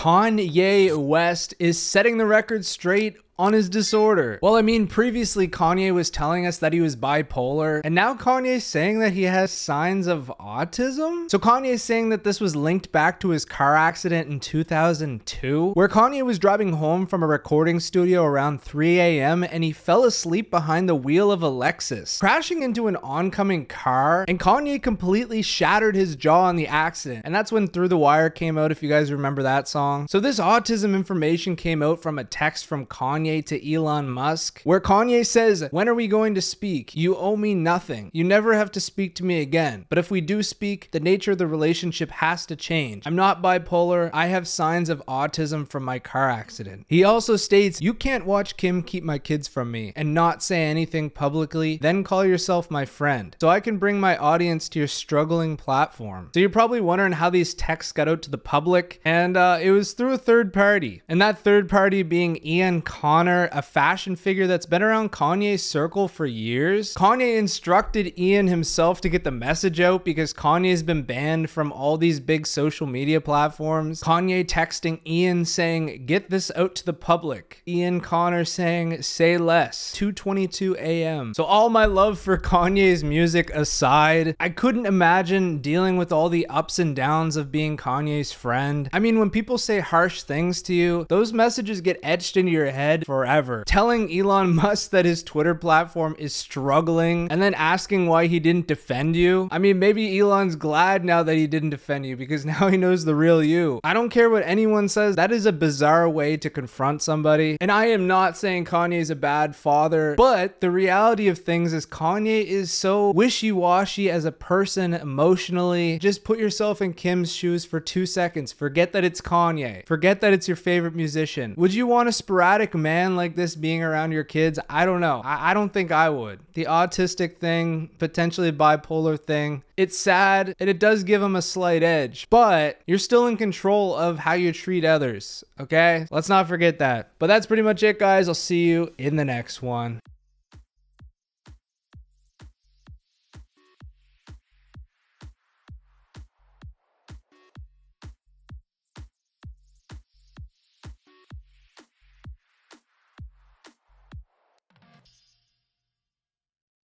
Kanye West is setting the record straight on his disorder. Well, I mean, previously Kanye was telling us that he was bipolar, and now Kanye's saying that he has signs of autism? So Kanye's saying that this was linked back to his car accident in 2002, where Kanye was driving home from a recording studio around 3 AM and he fell asleep behind the wheel of a Lexus, crashing into an oncoming car, and Kanye completely shattered his jaw on the accident. And that's when Through the Wire came out, if you guys remember that song. So this autism information came out from a text from Kanye to Elon Musk, where Kanye says, "When are we going to speak? You owe me nothing. You never have to speak to me again. But if we do speak, the nature of the relationship has to change. I'm not bipolar. I have signs of autism from my car accident." He also states, "You can't watch Kim keep my kids from me and not say anything publicly, then call yourself my friend, so I can bring my audience to your struggling platform." So you're probably wondering how these texts got out to the public, and it was through a third party. And that third party being Ian Connor, a fashion figure that's been around Kanye's circle for years. Kanye instructed Ian himself to get the message out because Kanye's been banned from all these big social media platforms. Kanye texting Ian saying, "Get this out to the public." Ian Connor saying, "Say less, 2:22 AM. So all my love for Kanye's music aside, I couldn't imagine dealing with all the ups and downs of being Kanye's friend. I mean, when people say harsh things to you, those messages get etched into your head forever. Telling Elon Musk that his Twitter platform is struggling and then asking why he didn't defend you. I mean, maybe Elon's glad now that he didn't defend you because now he knows the real you. I don't care what anyone says. That is a bizarre way to confront somebody. And I am not saying Kanye is a bad father, but the reality of things is Kanye is so wishy-washy as a person emotionally. Just put yourself in Kim's shoes for 2 seconds. Forget that it's Kanye. Forget that it's your favorite musician. Would you want a sporadic man like this being around your kids? I don't know. I don't think I would. The autistic thing, potentially bipolar thing, it's sad and it does give him a slight edge, but you're still in control of how you treat others, okay? Let's not forget that. But that's pretty much it, guys. I'll see you in the next one.